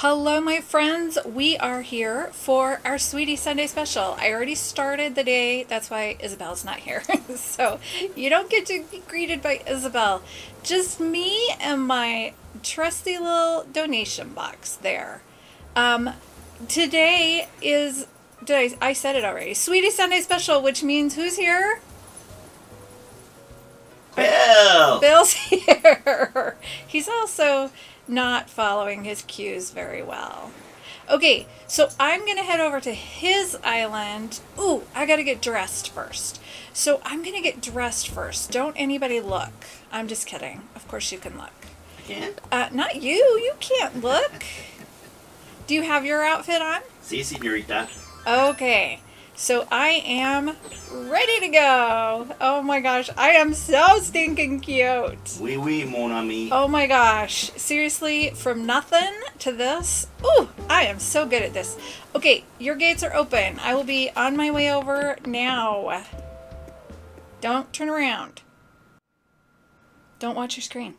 Hello my friends, we are here for our Sweetie Sunday special. I already started the day, that's why Isabel's not here. So you don't get to be greeted by Isabel. Just me and my trusty little donation box there. Today is, I said it already, Sweetie Sunday special, which means who's here? Bill! Bill's here. He's also not following his cues very well. Okay, so I'm going to head over to his island. Ooh, I got to get dressed first. So I'm going to get dressed first. Don't anybody look. I'm just kidding. Of course you can look. I can't? Not you. You can't look. Do you have your outfit on? Si, señorita. Okay. So I am ready to go. Oh my gosh, I am so stinking cute. Oui, oui, mon ami. Oh my gosh, seriously, from nothing to this. Ooh, I am so good at this. Okay, your gates are open. I will be on my way over now. Don't turn around. Don't watch your screen.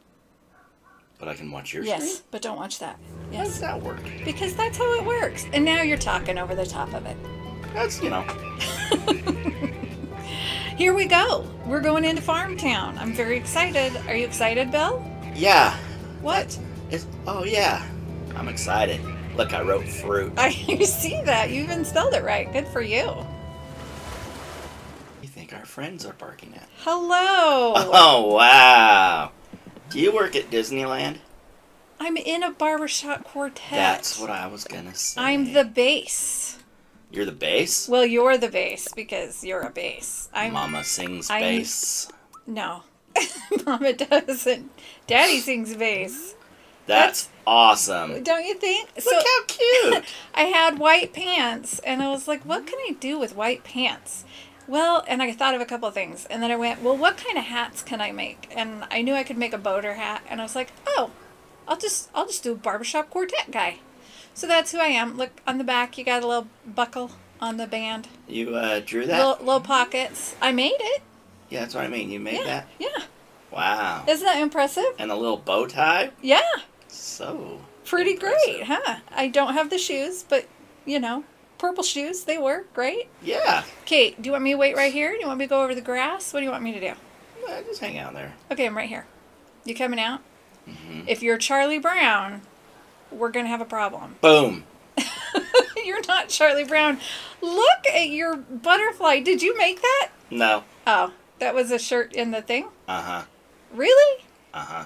But I can watch your screen? Yes, but don't watch that. Yes. How does that work? Because that's how it works. And now you're talking over the top of it. That's, you know. Here we go. We're going into Farm Town. I'm very excited. Are you excited, Bill? Yeah. What? Oh, yeah. I'm excited. Look, I wrote fruit. You see that. You even spelled it right. Good for you. What do you think our friends are barking at? Hello. Oh, wow. Do you work at Disneyland? I'm in a barbershop quartet. That's what I was going to say. I'm the bass. You're the bass? Well, you're the bass because you're a bass. Mama sings bass. No. Mama doesn't. Daddy sings bass. That's awesome. Don't you think? Look how cute. I had white pants, and I was like, what can I do with white pants? Well, and I thought of a couple of things, and then I went, well, what kind of hats can I make? And I knew I could make a boater hat, and I was like, oh, I'll just do a barbershop quartet guy. So that's who I am. Look, on the back, you got a little buckle on the band. You drew that? Little pockets. I made it. Yeah, that's what I mean. You made that? Yeah. Wow. Isn't that impressive? And a little bow tie? Yeah. So pretty impressive. Great, huh? I don't have the shoes, but, you know, purple shoes, they work, right? Yeah. Okay, do you want me to wait right here? Do you want me to go over the grass? What do you want me to do? Well, just hang out there. Okay, I'm right here. You coming out? Mm-hmm. If you're Charlie Brown, we're going to have a problem. Boom. You're not Charlie Brown. Look at your butterfly. Did you make that? No. Oh, that was a shirt in the thing? Uh-huh. Really? Uh-huh.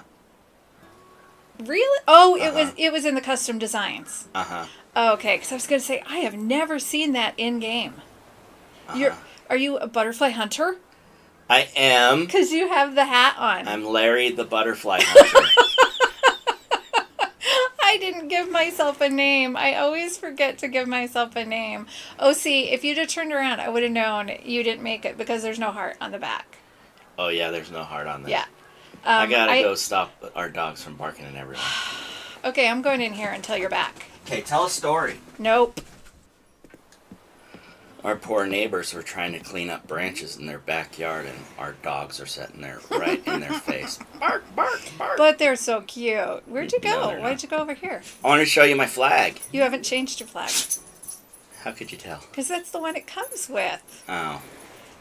Really? Oh, it was in the custom designs. Uh-huh. Okay, because I was going to say, I have never seen that in-game. Uh-huh. Are you a butterfly hunter? I am. Because you have the hat on. I'm Larry the Butterfly Hunter. I didn't give myself a name. I always forget to give myself a name. Oh, see, if you'd have turned around, I would have known you didn't make it because there's no heart on the back. Oh, yeah, there's no heart on that. Yeah. I got to go stop our dogs from barking at everyone. Okay, I'm going in here until you're back. Okay, tell a story. Nope. Our poor neighbors were trying to clean up branches in their backyard, and our dogs are sitting there right in their face. Bark, bark, bark. But they're so cute. Where'd you go? Why'd you go over here? I want to show you my flag. You haven't changed your flag. How could you tell? Because that's the one it comes with. Oh.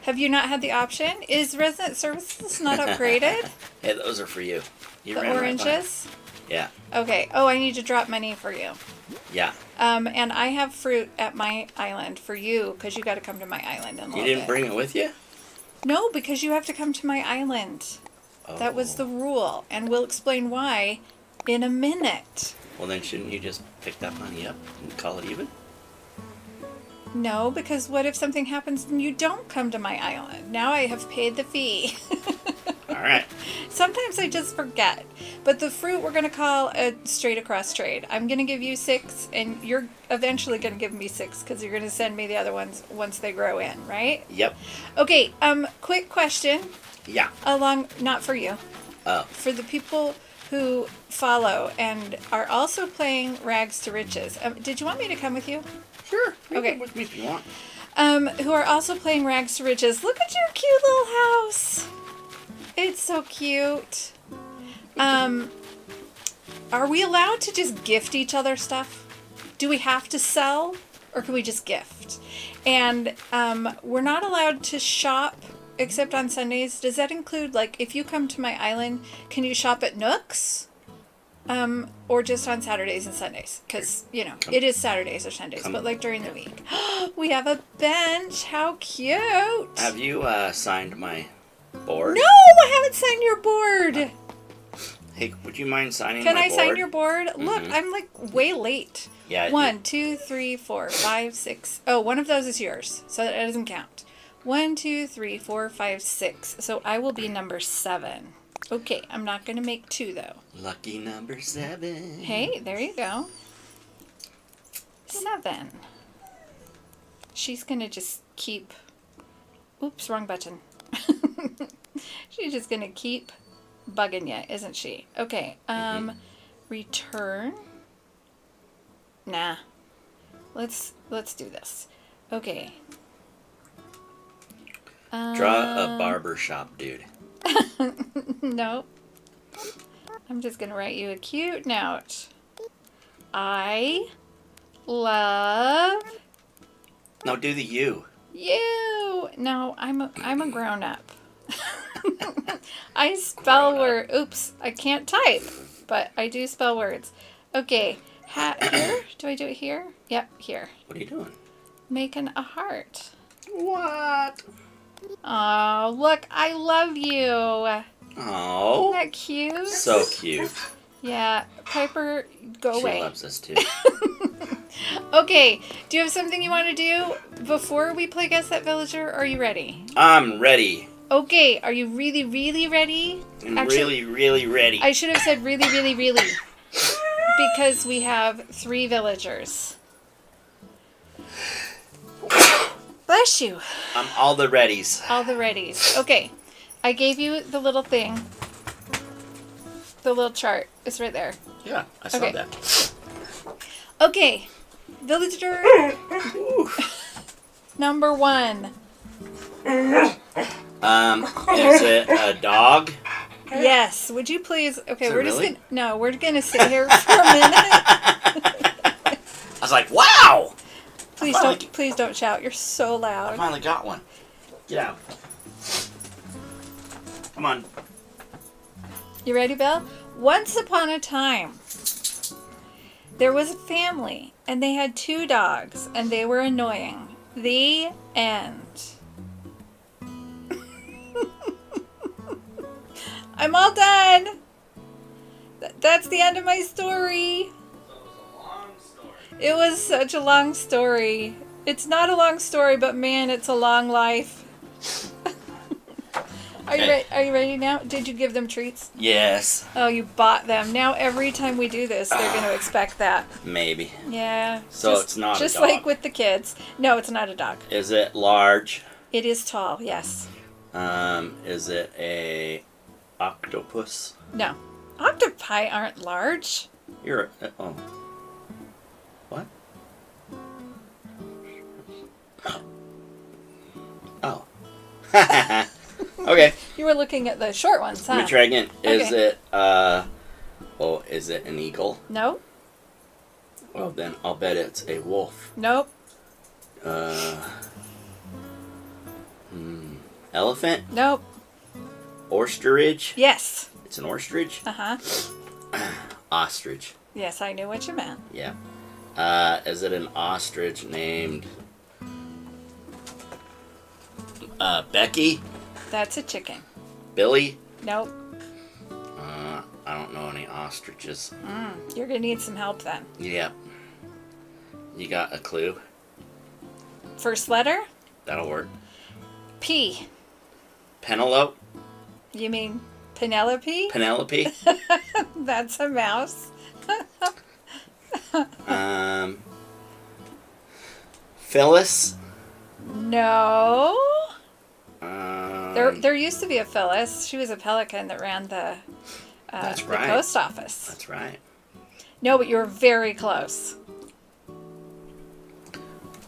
Have you not had the option? Is resident services not upgraded? Hey, those are for you. The oranges? Right, yeah. Okay. Oh, I need to drop money for you. Yeah. And I have fruit at my island for you because you got to come to my island in a little bit. You didn't bring it with you? No, because you have to come to my island. Oh. That was the rule, and we'll explain why in a minute. Well, then shouldn't you just pick that money up and call it even? No, because what if something happens and you don't come to my island? Now I have paid the fee. All right. Sometimes I just forget. But the fruit we're going to call a straight across trade. I'm going to give you 6, and you're eventually going to give me 6 because you're going to send me the other ones once they grow in, right? Yep. Okay, quick question. Yeah. Not for you. Oh. For the people who follow and are also playing Rags to Riches. Did you want me to come with you? Sure. Okay. With me if you want. Who are also playing Rags to Riches. Look at your cute little house. It's so cute. Are we allowed to just gift each other stuff? Do we have to sell, or can we just gift? And we're not allowed to shop except on Sundays. Does that include, like, if you come to my island, can you shop at Nook's? Or just on Saturdays and Sundays? Because, you know, it is Saturdays or Sundays, but like during the week. We have a bench. How cute. Have you signed my board? No, I haven't signed your board. Hey, would you mind signing my board? Can I sign your board? Look, I'm like way late. Yeah. 1, 2, 3, 4, 5, 6. Oh, one of those is yours, so that doesn't count. 1, 2, 3, 4, 5, 6. So I will be number 7. Okay, I'm not going to make 2, though. Lucky number 7. Hey, there you go. 7. She's going to just keep... Oops, wrong button. She's just going to keep bugging you, isn't she? Okay, return. Nah. Let's do this. Okay. Draw a barber shop, dude. Nope. I'm just going to write you a cute note. I love... No, do the you. You. No, I'm a grown-up. I spell word. Oops, I can't type, but I do spell words. Okay. Here? Do I do it here? Yep, here. What are you doing? Making a heart. What? Oh, look, I love you. Oh. Isn't that cute? So cute. Yeah, Piper, go away. She loves us too. Okay, do you have something you want to do before we play Guess That Villager? Are you ready? I'm ready. Okay, are you really, really ready? I'm actually, really, really ready. I should have said really, really, really. Because we have 3 villagers. Bless you. I'm all the readies. All the readies. Okay. I gave you the little thing. The little chart. It's right there. Yeah, I saw that. Okay. Villager number 1. Is it a dog? Yes. Would you please... Okay, we're just going to... No, we're going to sit here for a minute. I was like, wow! Please don't, please don't shout. You're so loud. I finally got one. Get out. Come on. You ready, Bill? Once upon a time, there was a family, and they had 2 dogs, and they were annoying. The end. I'm all done. That's the end of my story. It was such a long story. It's not a long story, but man, it's a long life. Are you ready now? Did you give them treats? Yes. Oh, you bought them. Now every time we do this, they're going to expect that. Maybe. Yeah. So it's not a dog. Just like with the kids. No, it's not a dog. Is it large? It is tall, yes. Is it a octopus? No. Octopi aren't large. You're... Oh. What? Oh. Okay. You were looking at the short ones, huh? Let me try again. Is it, oh, is it an eagle? No. Well, then I'll bet it's a wolf. Nope. Elephant? Nope. Ostrich? Yes. It's an ostrich? Uh-huh. Ostrich. Yes, I knew what you meant. Yeah. Is it an ostrich named Becky? That's a chicken. Billy? Nope. I don't know any ostriches. You're going to need some help then. Yep. You got a clue? First letter? That'll work. P. Penelope? You mean Penelope? Penelope? That's a mouse. Phyllis? No. There used to be a Phyllis. She was a pelican that ran the post office. That's right. No, but you were very close.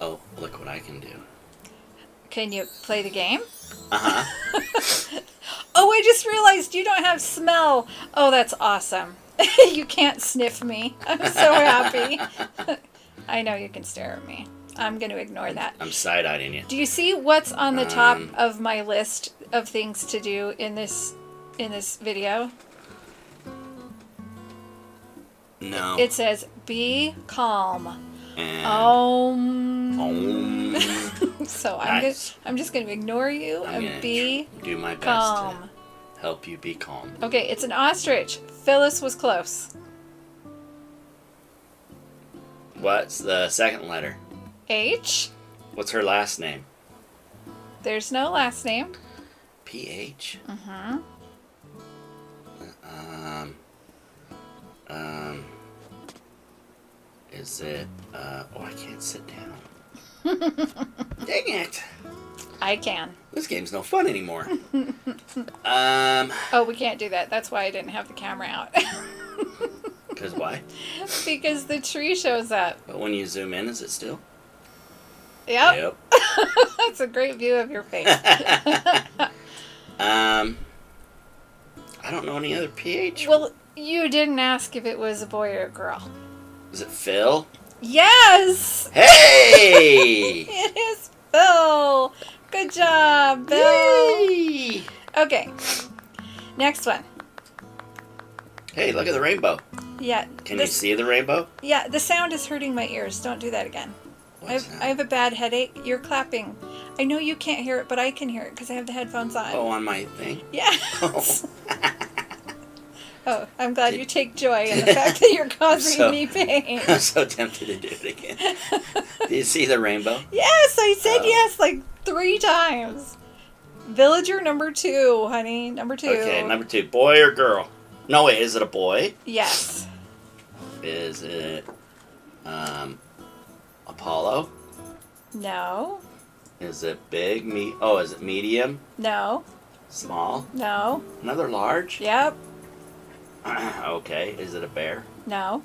Oh, look what I can do. Can you play the game? Uh-huh. Oh, I just realized you don't have smell. Oh, that's awesome. You can't sniff me. I'm so happy. I know you can stare at me. I'm going to ignore that. I'm side-eyeing you. Do you see what's on the top of my list of things to do in this video? No. It says, be calm. And so I'm just going to ignore you and be do my best calm. To help you be calm. Okay, it's an ostrich. Phyllis was close. What's the second letter? H. What's her last name? There's no last name. P-H? Mm-hmm. Is it, oh, I can't sit down. Dang it. I can. This game's no fun anymore. Oh, we can't do that. That's why I didn't have the camera out. Because why? Because the tree shows up. But when you zoom in, is it still? Yep. That's a great view of your face. I don't know any other PH. Well, you didn't ask if it was a boy or a girl. Is it Phil? Yes! Hey! It is Phil! Good job, Phil! Yay! Okay, next one. Hey, look at the rainbow. Yeah. Can you see the rainbow? Yeah, the sound is hurting my ears. Don't do that again. I have a bad headache. You're clapping. I know you can't hear it, but I can hear it because I have the headphones on. Oh, on my thing? Yeah. Oh. Oh, I'm glad you take joy in the fact that you're causing me pain. I'm so tempted to do it again. Do you see the rainbow? Yes, I said yes like 3 times. Villager number 2, honey. Number 2. Okay, number 2. Boy or girl? No, wait, is it a boy? Yes. Is it Apollo? No. Is it big? Oh, is it medium? No. Small? No. Another large? Yep. Okay, is it a bear? No.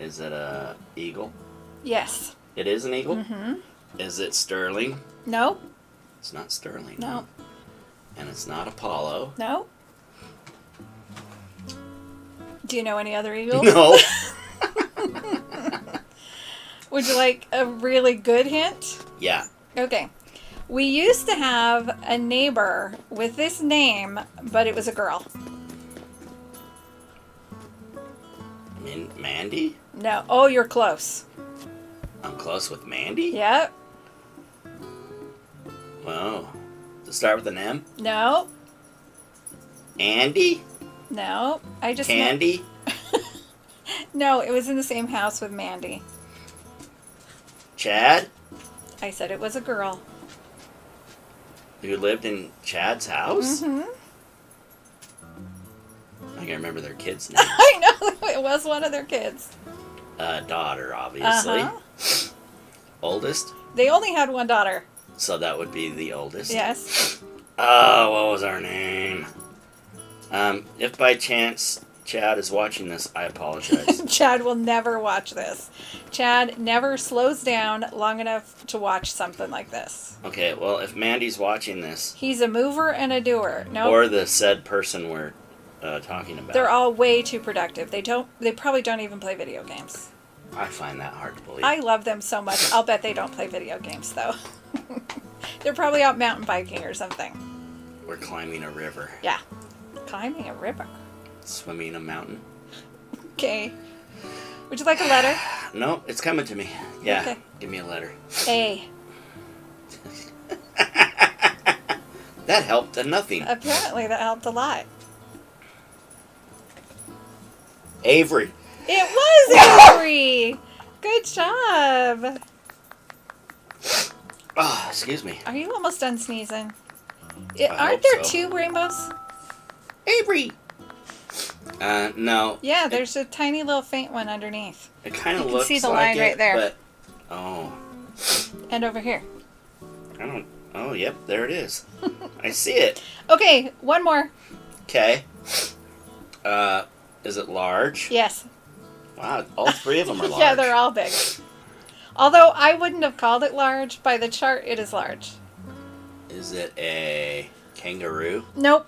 Is it a eagle? Yes. It is an eagle? Mm-hmm. Is it Sterling? No. It's not Sterling. No. And it's not Apollo? No. Do you know any other eagles? No. Would you like a really good hint? Yeah. Okay. We used to have a neighbor with this name, but it was a girl. Mandy? No. Oh, you're close. I'm close with Mandy? Yep. Wow. Does it start with an M? No. Andy? No. I just... Candy? No, it was in the same house with Mandy. Chad? I said it was a girl. Who lived in Chad's house? Mm-hmm. I can't remember their kids' names. I know. It was one of their kids. Daughter, obviously. Uh-huh. Oldest? They only had one daughter. So that would be the oldest? Yes. Oh, what was her name? If by chance Chad is watching this, I apologize. Chad will never watch this. Chad never slows down long enough to watch something like this. Okay, well, if Mandy's watching this... He's a mover and a doer. No. Nope. Or the said person we're talking about. They're all way too productive. They probably don't even play video games. I find that hard to believe. I love them so much. I'll bet they don't play video games, though. They're probably out mountain biking or something. We're climbing a river. Yeah. Climbing a river. Swimming a mountain. Okay. Would you like a letter? No, it's coming to me. Yeah. Okay. Give me a letter. A. That helped a nothing. Apparently that helped a lot. Avery. It was Avery. Good job. Oh, excuse me. Are you almost done sneezing? Aren't there 2 rainbows? Avery. No. Yeah, there's a tiny little faint one underneath. It kind of looks like it. You can see the line right there. But, oh. And over here. I don't. Oh, yep, there it is. I see it. Okay, one more. Okay. Is it large? Yes. Wow, all 3 of them are large. Yeah, they're all big. Although I wouldn't have called it large. By the chart, it is large. Is it a kangaroo? Nope.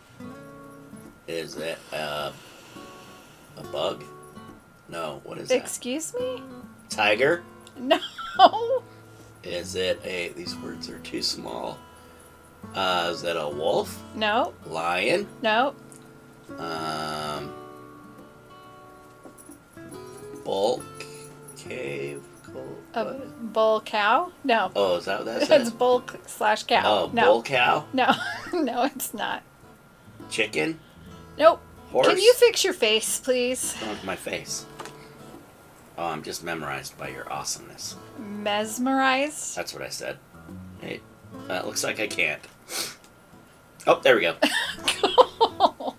Is it a A bug? No. What is that? Excuse me? Tiger? No. Is it a... These words are too small. Is that a wolf? No. Lion? No. Bull cave? A bull cow? No. Oh, is that what that's? It's bull slash cow. Oh, no. Bull cow? No. No, it's not. Chicken? Nope. Horse? Can you fix your face, please? What's wrong with my face? Oh, I'm just mesmerized by your awesomeness. Mesmerized? That's what I said. Hey, it looks like I can't. Oh, there we go. Cool.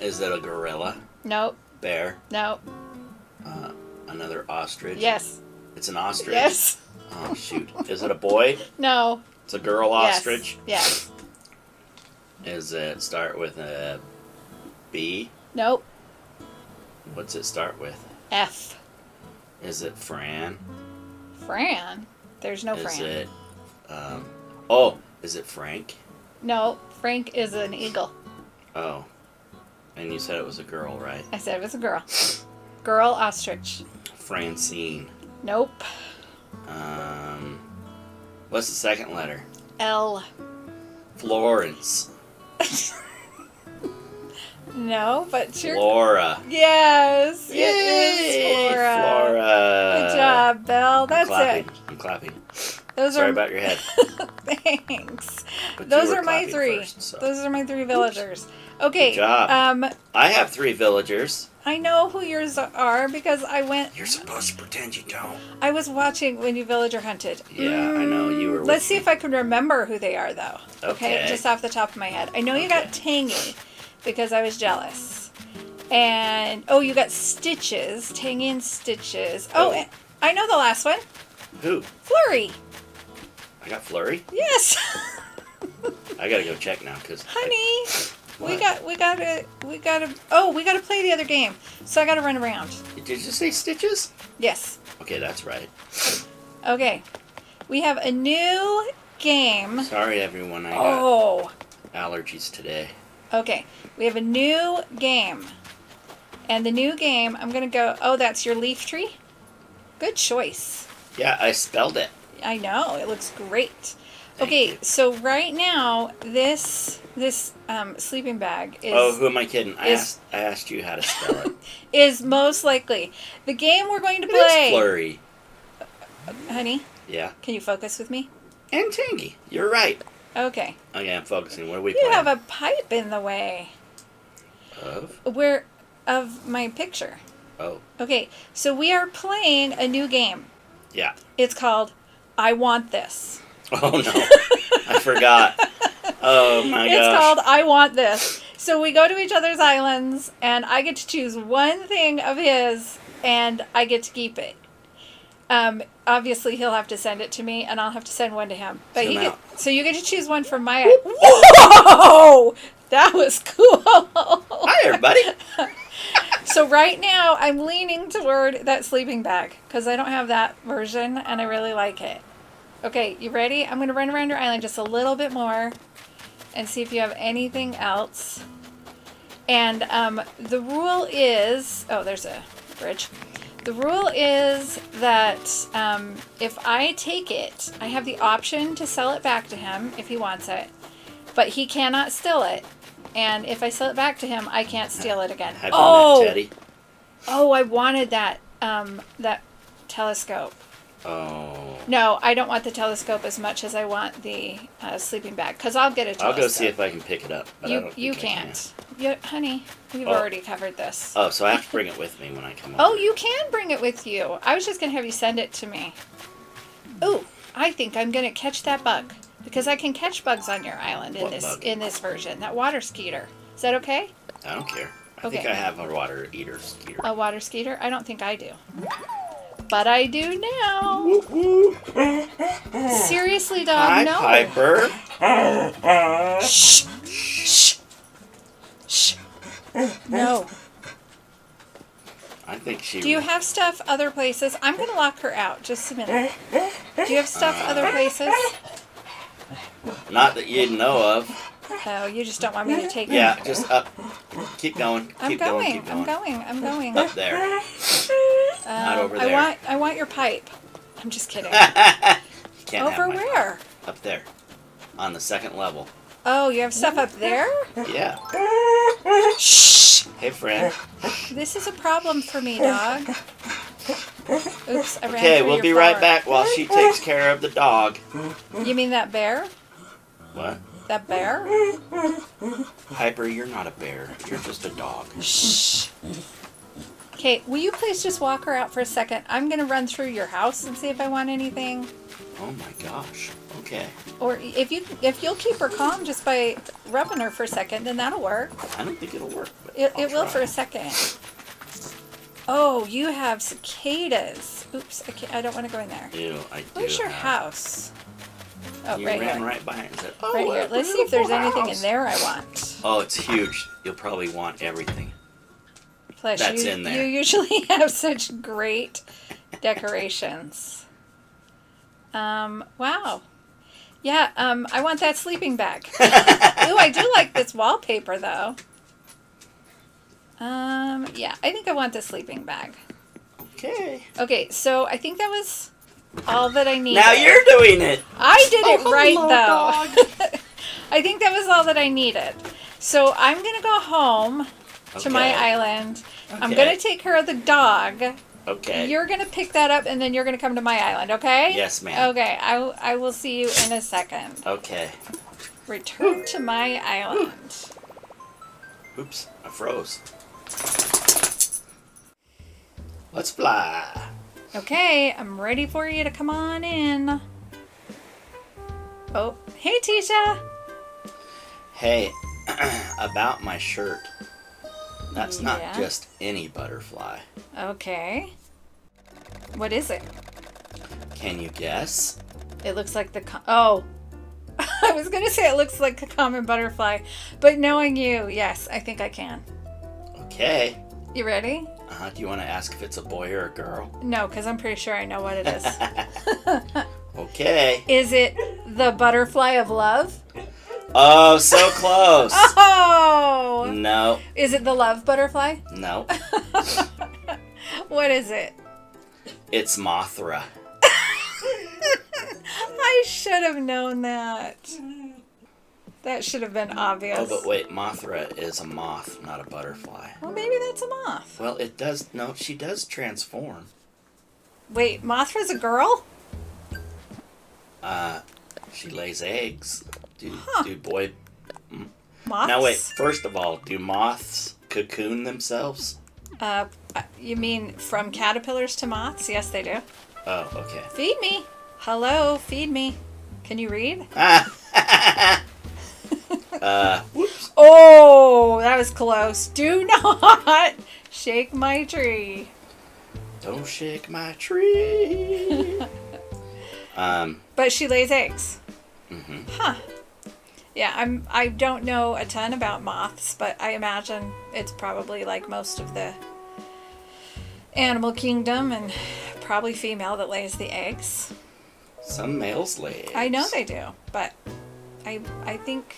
Is it a gorilla? Nope. Bear? Nope. Another ostrich? Yes. It's an ostrich? Yes. Oh, shoot. Is it a boy? No. It's a girl ostrich? Yes. Yes. Is it start with a B? Nope. What's it start with? F. Is it Fran? Fran? There's no Fran. Is it, oh, is it Frank? No, Frank is an eagle. Oh. And you said it was a girl, right? I said it was a girl. Girl ostrich. Francine. Nope. What's the second letter? L. Florence. No, but you're... Flora. Yes. Yay. It is Flora. Flora. Good job, Belle. That's it. I'm clapping. Those Sorry about your head. Thanks. But those are my three. First, so. Those are my three villagers. Oops. Okay. Good job. I have three villagers. I know who yours are because I went... You're supposed to pretend you don't. I was watching when you villager hunted. Yeah, I know. You were with Let's see me. If I can remember who they are, though. Okay. Just off the top of my head. I know you got Tangy because I was jealous. And... Oh, you got Stitches. Tangy and Stitches. Oh, and I know the last one. Who? Flurry. I got Flurry? Yes. I gotta go check now because... Honey... What? We gotta oh, we gotta play the other game. So I gotta run around. Did you say Stitches? Yes. Okay, that's right. Okay. We have a new game. Sorry everyone, I got allergies today. Okay. We have a new game. And the new game, I'm gonna go that's your leaf tree? Good choice. Yeah, I spelled it. I know, it looks great. Okay, so right now, this sleeping bag is... Oh, who am I kidding? I asked you how to spell it. Is most likely. The game we're going to play... It is Flurry. Honey? Yeah? Can you focus with me? And Tangy. You're right. Okay. Okay, I'm focusing. What are we playing? You have a pipe in the way. Of? Where, of my picture. Oh. Okay, so we are playing a new game. Yeah. It's called I Want This. Oh, no. I forgot. Oh, my gosh. It's called I Want This. So we go to each other's islands, and I get to choose one thing of his, and I get to keep it. Obviously, he'll have to send it to me, and I'll have to send one to him. But so you get to choose one from my island. Whoa! That was cool. Hi, everybody. So right now, I'm leaning toward that sleeping bag, because I don't have that version, and I really like it. Okay, you ready? I'm going to run around your island just a little bit more and see if you have anything else. And the rule is... Oh, there's a bridge. The rule is that if I take it, I have the option to sell it back to him if he wants it. But he cannot steal it. And if I sell it back to him, I can't steal it again. Oh! Teddy. Oh, I wanted that, that telescope. Oh. No, I don't want the telescope as much as I want the sleeping bag, because I'll get a telescope. I'll go see if I can pick it up. But you can't. You, honey, we've already covered this. Oh, so I have to bring it with me when I come over. Oh, you can bring it with you. I was just going to have you send it to me. Ooh, I think I'm going to catch that bug, because I can catch bugs on your island in this version. That water skeeter. Is that okay? I don't care. I think I have a water skeeter. A water skeeter? I don't think I do. But I do now. Woo -woo. Seriously, dog, no. Piper. Shh. Shh. Shh. No. I think she... Do you have stuff other places? I'm going to lock her out just a minute. Do you have stuff other places? Not that you know of. Oh, you just don't want me to take it. Yeah, just up. Keep going. Keep going. I'm going. Up there. Not over there. I want your pipe. I'm just kidding. You can't over where? Pipe. Up there. On the second level. Oh, you have stuff up there? Yeah. Shh. Hey, friend. This is a problem for me, dog. Oops, I ran Okay, we'll be right back while she takes care of the dog. You mean that bear? What? That bear? Piper, you're not a bear. You're just a dog. Shh. Okay, will you please just walk her out for a second? I'm going to run through your house and see if I want anything. Oh my gosh. Okay. Or if you'll keep her calm just by rubbing her for a second, then that'll work. I don't think it'll work. But it will for a second. Oh, you have cicadas. Oops, I don't want to go in there. Ew, I do. Where's your house? Oh, you right ran here. Right by it and said, oh, right here. Let's see if there's anything in there I want. Oh, it's huge. You'll probably want everything. Plus, that's in there. You usually have such great decorations. Wow. Yeah, I want that sleeping bag. Ooh, I do like this wallpaper, though. Yeah, I think I want the sleeping bag. Okay. Okay, so I think that was all that I needed. Now you're doing it. I did it right, though. I think that was all that I needed. So I'm going to go home to my island. Okay. I'm going to take care of the dog. Okay. You're going to pick that up, and then you're going to come to my island, okay? Yes, ma'am. Okay, I will see you in a second. Okay. Return to my island. Oops, I froze. Let's fly. Okay, I'm ready for you to come on in. Oh, hey, Tisha. Hey, about my shirt. That's not just any butterfly. Okay. What is it? Can you guess? It looks like the... Oh. I was going to say it looks like a common butterfly, but knowing you, yes, I think I can. Okay. You ready? Do you want to ask if it's a boy or a girl? No, because I'm pretty sure I know what it is. Okay. Is it the butterfly of love? Oh, so close. Oh. No. Is it the love butterfly? No. What is it? It's Mothra. I should have known that. That should have been obvious. Oh, but wait, Mothra is a moth, not a butterfly. Well, maybe that's a moth. Well, it does. No, she does transform. Wait, Mothra's a girl? She lays eggs. Do boy... Moths? Now wait, first of all, do moths cocoon themselves? You mean from caterpillars to moths? Yes, they do. Oh, okay. Feed me. Hello, feed me. Can you read? Whoops. Oh, that was close. Do not shake my tree. Don't shake my tree. But she lays eggs. Mm-hmm. Huh. Yeah, I don't know a ton about moths, but I imagine it's probably like most of the animal kingdom and probably female that lays the eggs. Some males lay eggs. I know they do, but I think...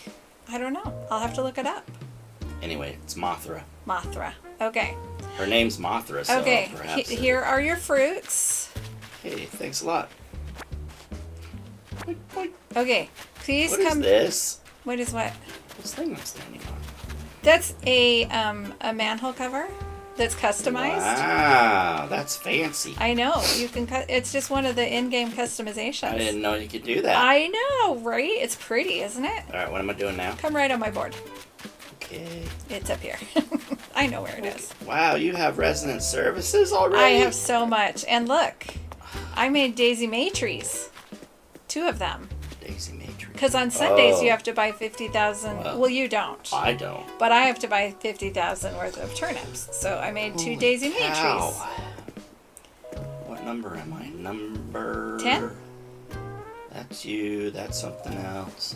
I don't know. I'll have to look it up. Anyway, it's Mothra. Mothra. Okay. Her name's Mothra, so perhaps... Here are your fruits. Hey, thanks a lot. Okay, please come... What is this? What is what? This thing I'm standing on. That's a manhole cover that's customized. Wow, that's fancy. I know. You can it's just one of the in-game customizations. I didn't know you could do that. I know, right? It's pretty, isn't it? All right, what am I doing now? Come right on my board. Okay. It's up here. I know where it is. Wow, you have resident services already? I have so much. And look, I made Daisy May trees. 2 of them. Daisy May trees. Because on Sundays you have to buy 50,000. Well, you don't. I don't. But I have to buy 50,000 worth of turnips. So I made 2 Daisy May trees. What number am I? Number 10. That's you. That's something else.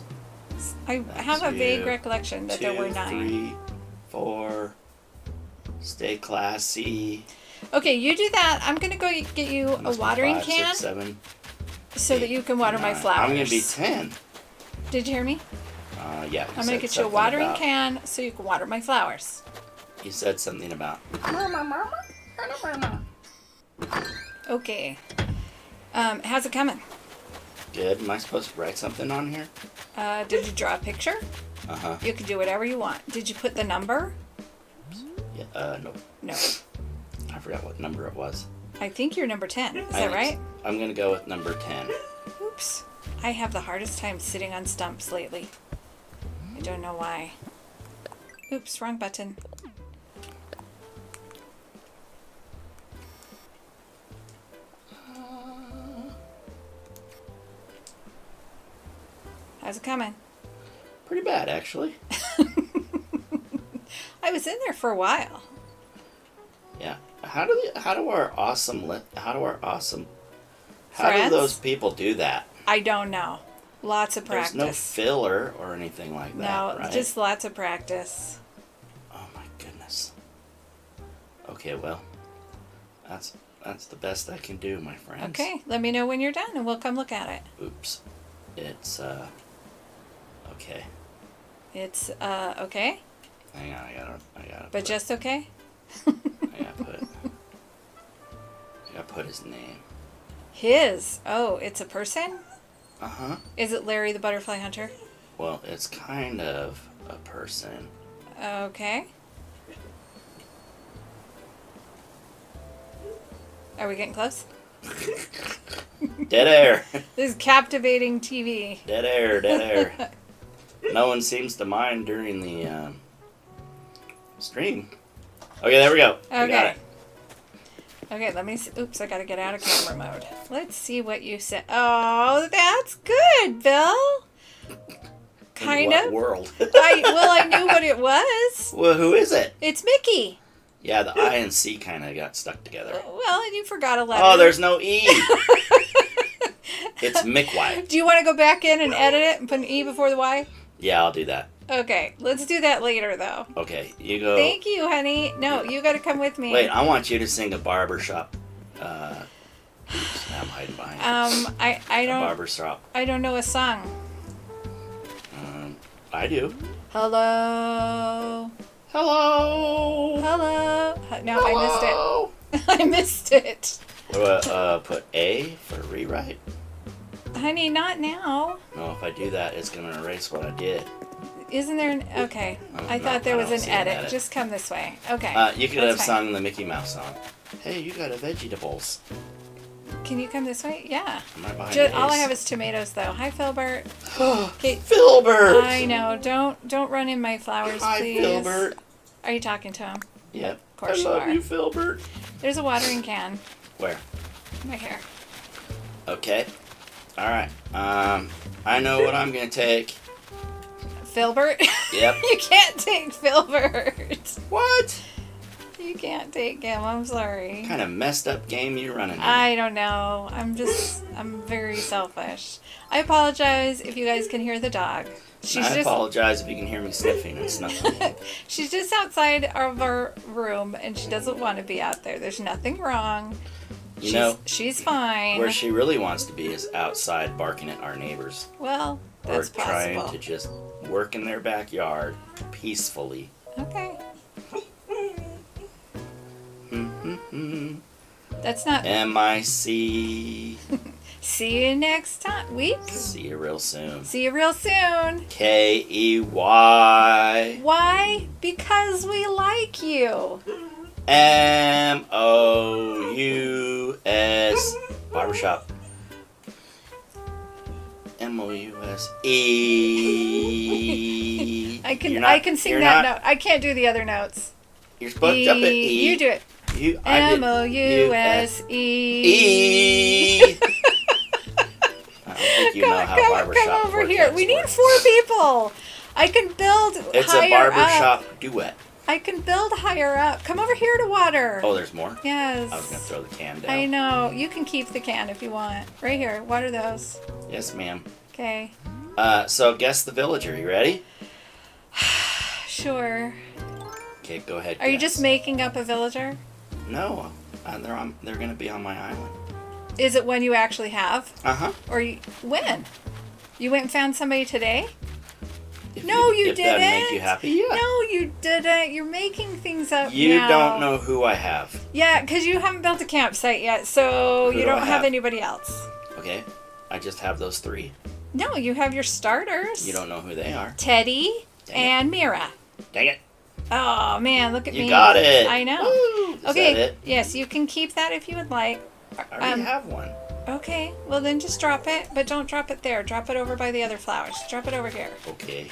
I have a vague recollection that there were 9. 3, 4. Stay classy. Okay, you do that. I'm gonna go get you a watering can. 5, 6, 7. So that you can water my flowers. I'm going to be 10. Did you hear me? Yeah. I'm going to get you a watering can so you can water my flowers. You said something about... Okay. How's it coming? Good. Am I supposed to write something on here? Did you draw a picture? Uh-huh. You can do whatever you want. Did you put the number? Yeah, no. No. I forgot what number it was. I think you're number 10. Is that right? I'm going to go with number 10. Oops. I have the hardest time sitting on stumps lately. I don't know why. Oops, wrong button. How's it coming? Pretty bad, actually. I was in there for a while. Yeah. How do those people do that? I don't know. Lots of practice. There's no filler or anything like that, right? No, just lots of practice. Oh my goodness. Okay, well, that's the best I can do, my friends. Okay, let me know when you're done and we'll come look at it. Oops. It's, okay. It's, okay? Hang on, I gotta But just okay? I gotta put his name. His? Oh, it's a person? Uh-huh. Is it Larry the Butterfly Hunter? Well, it's kind of a person. Okay. Are we getting close? Dead air. This is captivating TV. Dead air, dead air. No one seems to mind during the stream. Okay, there we go. Okay. We got it. Okay, let me see. Oops, I gotta get out of camera mode. Let's see what you said. Oh, that's good, Bill. Kind of. World. I knew what it was. Well, who is it? It's Mickey. Yeah, the I and C kind of got stuck together. Well, and you forgot a letter. Oh, there's no E. It's Mick-Y. Do you want to go back in and edit it and put an E before the Y? Yeah, I'll do that. Okay, let's do that later, though. Okay, you go. Thank you, honey. No, you got to come with me. Wait, I want you to sing a barbershop. Oops, now I'm hiding behind it. I don't. A barbershop. I don't know a song. I do. Hello. Hello. Hello. No, hello. I missed it. I missed it. Put A for rewrite. Honey, not now. No, if I do that, it's gonna erase what I did. Isn't there an... Okay. I thought there was an edit. Just come this way. Okay. You could have sung the Mickey Mouse song. Hey, you got a vegetables. Can you come this way? Yeah. All I have is tomatoes, though. Hi, Philbert. Okay. Philbert! I know. Don't run in my flowers, please. Hi, Philbert. Are you talking to him? Yep. Of course you are. I love you, Philbert. There's a watering can. Where? Right here. Okay. All right. I know what I'm going to take. Philbert? Yep. You can't take Philbert. What? You can't take him. I'm sorry. What kind of messed up game you running? I don't know. I'm very selfish. I apologize if you guys can hear the dog. I apologize if you can hear me sniffing and snuffling. She's just outside of our room and she doesn't want to be out there. There's nothing wrong. She's fine. Where she really wants to be is outside barking at our neighbors. Well, that's possible. Or trying to just work in their backyard peacefully. Okay. That's not M-I-C. See you next time. Week. See you real soon. See you real soon. K-E-Y. Why? Because we like you. M-O-U-S. Barbershop. M-O-U-S-E. I can sing that note. I can't do the other notes. You're supposed to jump at E. You do it. M-O-U-S-E. E. I don't think you know how barbershop works. Come over here. We need 4 people. I can build higher up. It's a barbershop duet. I can build higher up. Come over here to water. Oh, there's more? Yes. I was going to throw the can down. I know. You can keep the can if you want. Right here. Water those. Yes, ma'am. Okay. So guess the villager. You ready? Sure. Okay, go ahead. Are you just making up a villager? No. They're going to be on my island. Is it one you actually have? Uh-huh. Or when? You went and found somebody today? No, you didn't. That make you happy? Yeah. No, you didn't. You're making things up. You don't know who I have. Yeah, because you haven't built a campsite yet, so you don't have anybody else. Okay, I just have those three. No, you have your starters. You don't know who they are. Teddy and Mira. Dang it. Oh, man, look at me. You got it. I know. Woo. Is that it? Yes, you can keep that if you would like. I already have one. Okay, well then just drop it, but don't drop it there. Drop it over by the other flowers. Drop it over here. Okay.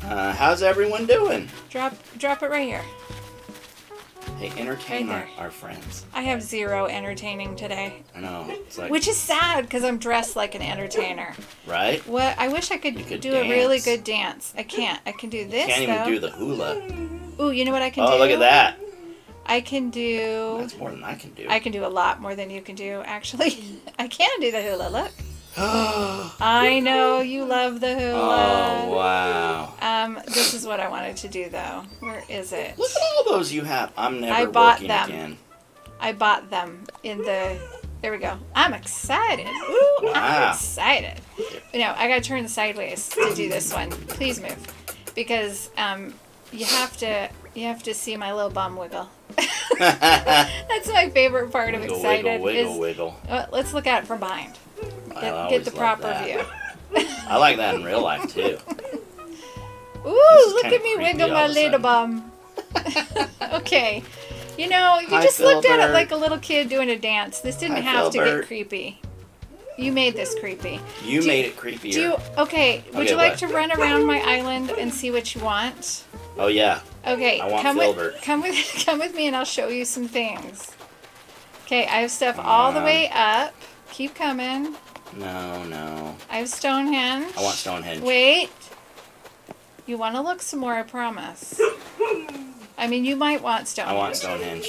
How's everyone doing? Drop it right here. Hey, entertain our friends. I have zero entertaining today. I know. It's like... Which is sad because I'm dressed like an entertainer. Right? Well, I wish I could do dance. A really good dance. I can't. I can do this, you can't even do the hula. Ooh, you know what I can do? Oh, look at that. I can do... That's more than I can do. I can do a lot more than you can do, actually. I can do the hula, look. I know you love the hula. Oh, wow. This is what I wanted to do, though. Where is it? Look at all those you have. I'm never working again. I bought them in the... There we go. I'm excited. Ooh, wow. I'm excited. You know, I got to turn sideways to do this one. Please move. Because you have to see my little bum wiggle. That's my favorite part of excited. Wiggle, wiggle, wiggle. Let's look at it from behind. Get the proper view. I like that in real life too. Ooh, look at me wiggle my little bum. Okay, you know, you just looked at it like a little kid doing a dance. This didn't have to get creepy. You made this creepy. You made it creepier. Okay, would you like to run around my island and see what you want? Oh yeah. Okay, I want come with me and I'll show you some things. Okay, I have stuff all the way up. Keep coming. No, no. I have Stonehenge. I want Stonehenge. Wait. You want to look some more, I promise. I mean, you might want Stonehenge. I want Stonehenge.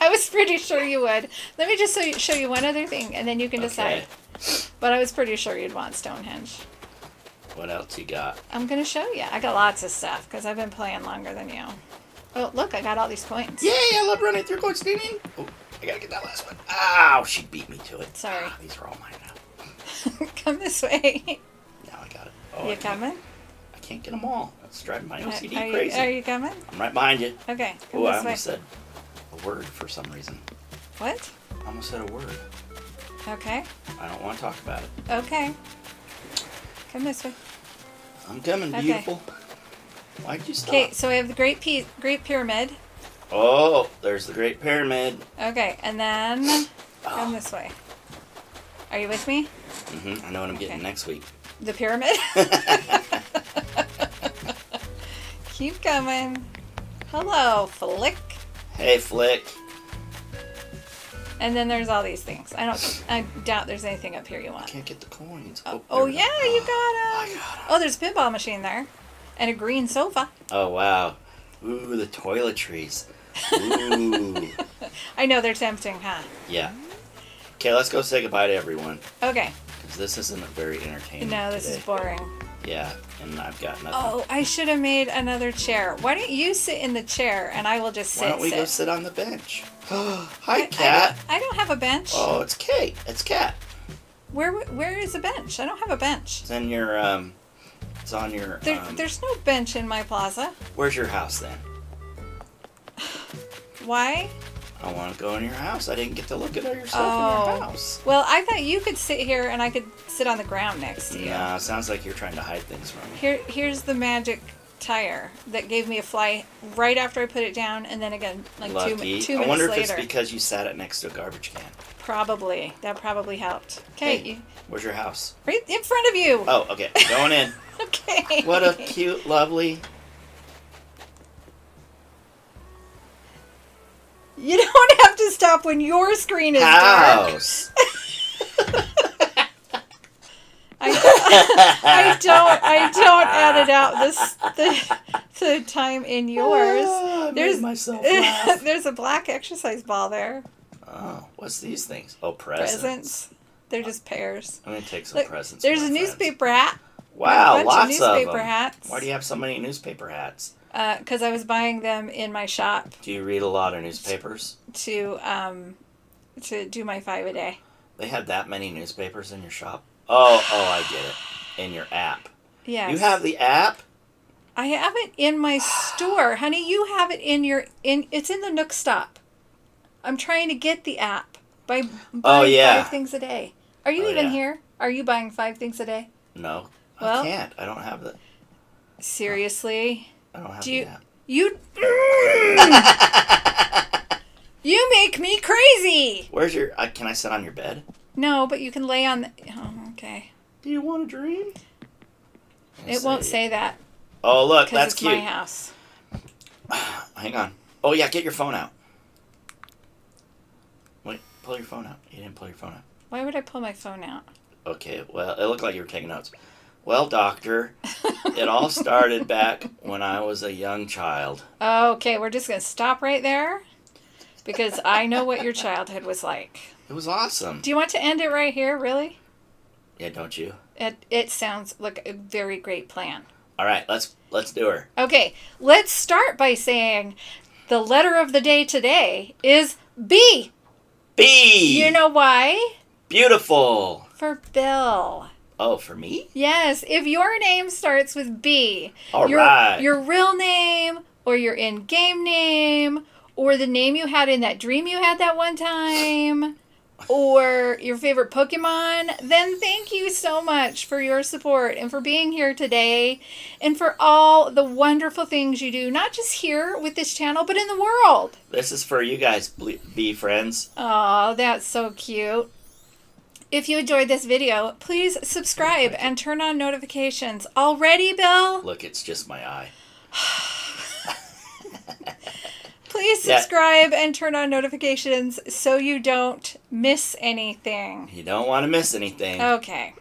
I was pretty sure you would. Let me just show you one other thing, and then you can decide. But I was pretty sure you'd want Stonehenge. What else you got? I'm going to show you. I got lots of stuff, because I've been playing longer than you. Oh, look, I got all these coins. Yay, I love running through coins, Steven. Oh, I got to get that last one. Ow, she beat me to it. Sorry. Ah, these are all mine now. Come this way. Now I got it. Oh, you coming? I can't get them all. That's driving my OCD crazy. Are you coming? I'm right behind you. Okay. Oh, I almost said a word for some reason. What? I almost said a word. Okay. I don't want to talk about it. Okay. Come this way. I'm coming, beautiful. Why'd you stop? Okay, so we have the Great Pyramid. Oh, there's the Great Pyramid. Okay, and then come this way. Are you with me? Mm-hmm. I know what I'm getting next week. The pyramid? Keep coming. Hello, Flick. Hey, Flick. And then there's all these things. I doubt there's anything up here you want. I can't get the coins. Oh yeah, you got them. Oh, there's a pinball machine there. And a green sofa. Oh, wow. Ooh, the toiletries. Ooh. I know, they're tempting, huh? Yeah. Okay, let's go say goodbye to everyone. Okay. Because this isn't very entertaining today. Is boring. Yeah, and I've got nothing. Oh, I should have made another chair. Why don't you sit in the chair, and I will just sit. Why don't we go sit on the bench? Hi, Cat. I don't have a bench. Oh, it's Kate. It's Cat. Where is a bench? I don't have a bench. It's in your... It's on your... there's no bench in my plaza. Where's your house then? Why? I want to go in your house. I didn't get to look at yourself in your house. Well, I thought you could sit here and I could sit on the ground next to you. Nah, sounds like you're trying to hide things from me. Here's the magic tire that gave me a fly right after I put it down and then again like two minutes later. I wonder if it's because you sat it next to a garbage can. Probably. That probably helped. Okay. Hey, where's your house? Right in front of you. Oh, okay. Going in. Okay. What a cute, lovely... You don't have to stop when your screen is dark. I don't edit out the time in yours. Oh, I made myself laugh. There's a black exercise ball there. Oh, what's these things? Oh, presents. They're just pears. I'm gonna take some presents. There's a newspaper hat. Wow, lots of them. Hats. Why do you have so many newspaper hats? Because I was buying them in my shop. Do you read a lot of newspapers? To do my 5 a day. They had that many newspapers in your shop? Oh, I get it. In your app. Yes. You have the app? I have it in my store. Honey, you have it in your... It's in the Nook Stop. I'm trying to get the app by buying 5 things a day. Are you even here? Are you buying 5 things a day? No. Well, I can't. I don't have the... Seriously? I don't have the app. You make me crazy. Where's your... can I sit on your bed? No, but you can lay on the... Oh, okay. Do you want a dream? It won't say that. Oh, look, that's cute. It's my house. Hang on. Oh, yeah, get your phone out. Wait, pull your phone out. You didn't pull your phone out. Why would I pull my phone out? Okay, well, it looked like you were taking notes. Well, Doctor, it all started back when I was a young child. Okay, we're just going to stop right there because I know what your childhood was like. It was awesome. Do you want to end it right here, really? Yeah, don't you? It sounds like a very great plan. All right, let's do her. Okay, let's start by saying the letter of the day today is B. B. You know why? Beautiful. For Bill. Oh, for me? Yes, if your name starts with B. All right. Your real name or your in-game name or the name you had in that dream you had that one time. Or your favorite Pokemon, then thank you so much for your support and for being here today and for all the wonderful things you do, not just here with this channel, but in the world. This is for you guys, bee friends. Oh, that's so cute. If you enjoyed this video, please subscribe and turn on notifications. Already, Bill? Look, it's just my eye. Please subscribe and turn on notifications so you don't miss anything. You don't want to miss anything. Okay.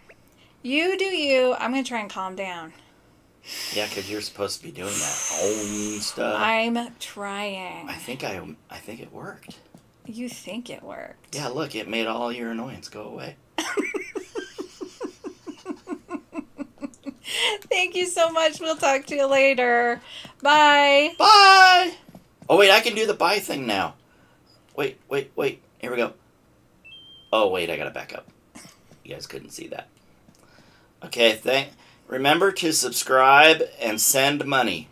You do you. I'm going to try and calm down. Yeah, because you're supposed to be doing that own stuff. I'm trying. I think it worked. You think it worked? Yeah, look, it made all your annoyance go away. Thank you so much. We'll talk to you later. Bye. Bye. Oh, wait, I can do the bye thing now. Wait, wait, wait. Here we go. Oh, wait, I got to back up. You guys couldn't see that. Okay, remember to subscribe and send money.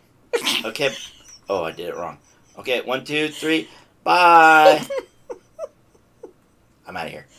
Okay. Oh, I did it wrong. Okay, 1, 2, 3. Bye. I'm out of here.